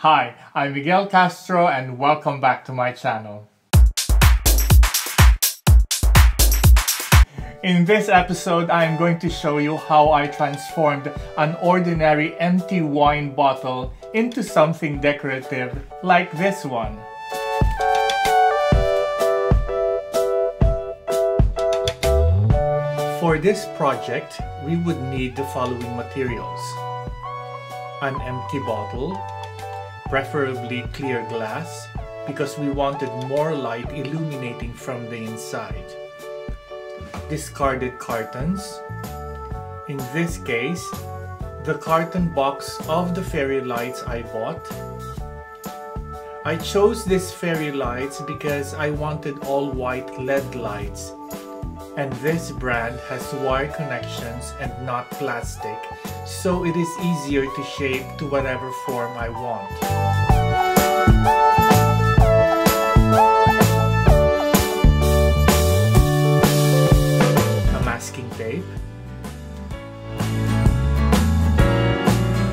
Hi, I'm Miguel Castro and welcome back to my channel. In this episode, I'm going to show you how I transformed an ordinary empty wine bottle into something decorative like this one. For this project, we would need the following materials: an empty bottle, preferably clear glass, because we wanted more light illuminating from the inside. Discarded cartons. In this case, the carton box of the fairy lights I bought. I chose these fairy lights because I wanted all white LED lights, and this brand has wire connections and not plastic, so it is easier to shape to whatever form I want. Tape,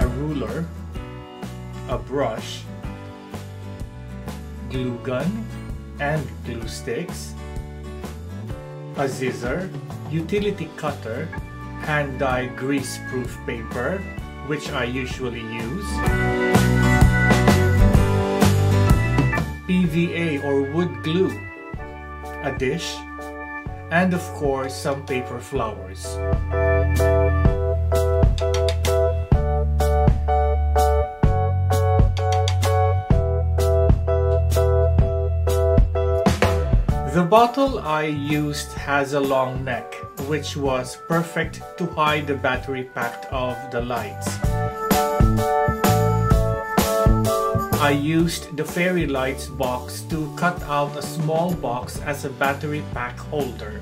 a ruler, a brush, glue gun and glue sticks, a scissor, utility cutter, hand-dyed grease-proof paper, which I usually use, PVA or wood glue, a dish, and of course some paper flowers. The bottle I used has a long neck, which was perfect to hide the battery pack of the lights. I used the fairy lights box to cut out a small box as a battery pack holder.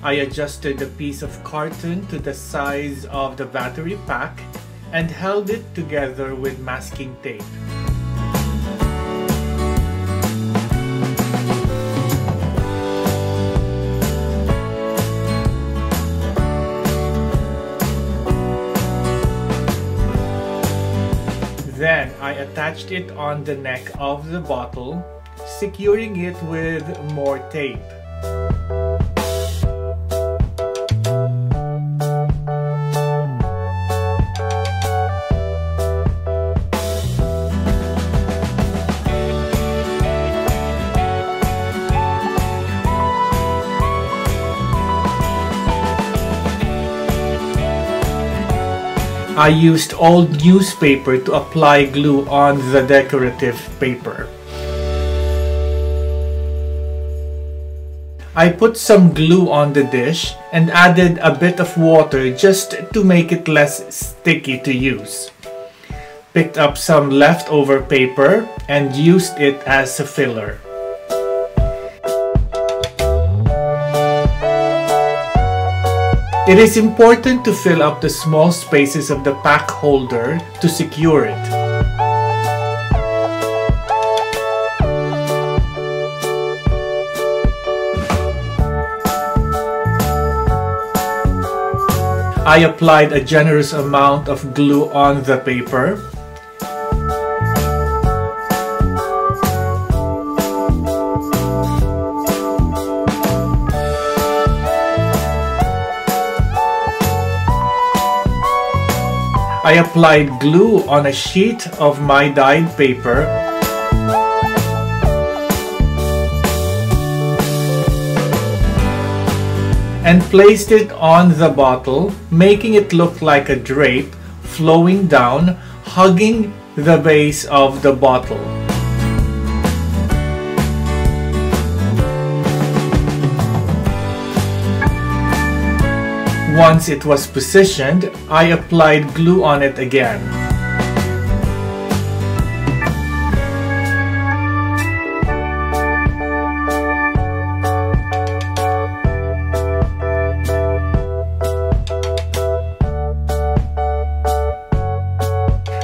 I adjusted the piece of carton to the size of the battery pack and held it together with masking tape. Then I attached it on the neck of the bottle, securing it with more tape. I used old newspaper to apply glue on the decorative paper. I put some glue on the dish and added a bit of water just to make it less sticky to use. Picked up some leftover paper and used it as a filler. It is important to fill up the small spaces of the pack holder to secure it. I applied a generous amount of glue on the paper. I applied glue on a sheet of my dyed paper. And placed it on the bottle, making it look like a drape flowing down, hugging the base of the bottle. Once it was positioned, I applied glue on it again.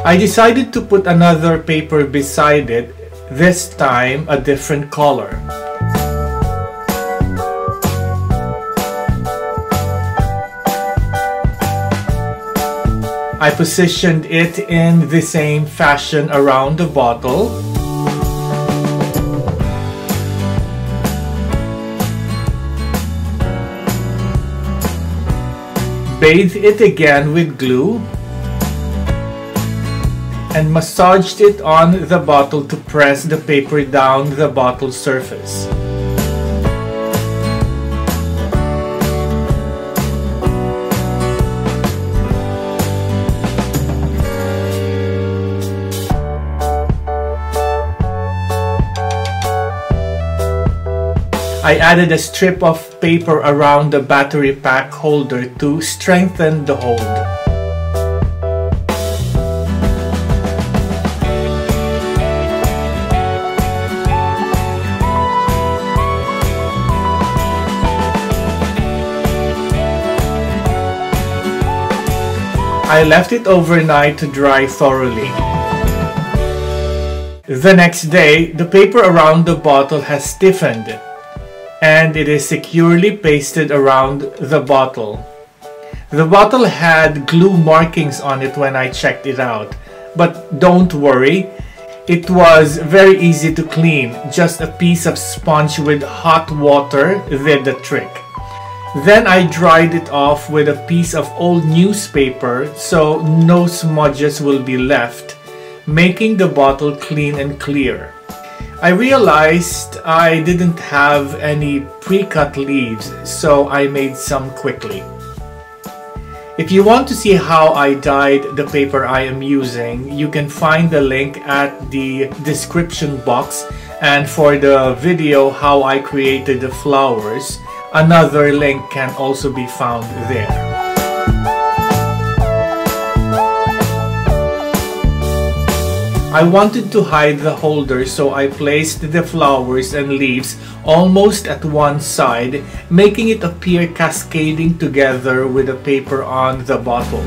I decided to put another paper beside it, this time a different color. I positioned it in the same fashion around the bottle. Bathed it again with glue and massaged it on the bottle to press the paper down the bottle surface. I added a strip of paper around the battery pack holder to strengthen the hold. I left it overnight to dry thoroughly. The next day, the paper around the bottle has stiffened, and it is securely pasted around the bottle. The bottle had glue markings on it when I checked it out, but don't worry, it was very easy to clean. Just a piece of sponge with hot water did the trick. Then I dried it off with a piece of old newspaper so no smudges will be left, making the bottle clean and clear. I realized I didn't have any pre-cut leaves, so I made some quickly. If you want to see how I dyed the paper I am using, you can find the link at the description box, and for the video how I created the flowers, another link can also be found there. I wanted to hide the holder, so I placed the flowers and leaves almost at one side, making it appear cascading together with the paper on the bottle.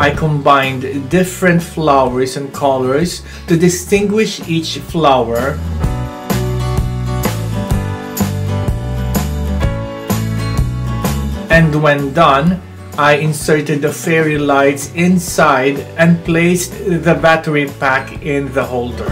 I combined different flowers and colors to distinguish each flower. And when done, I inserted the fairy lights inside and placed the battery pack in the holder.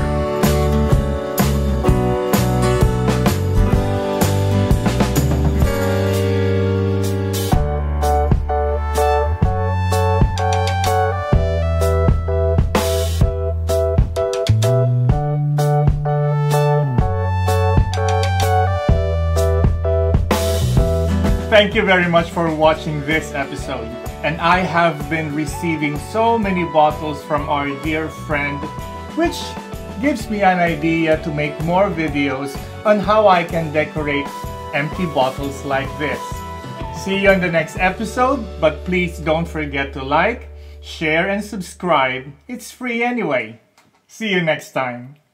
Thank you very much for watching this episode, and I have been receiving so many bottles from our dear friend, which gives me an idea to make more videos on how I can decorate empty bottles like this. See you on the next episode, but please don't forget to like, share, and subscribe. It's free anyway. See you next time.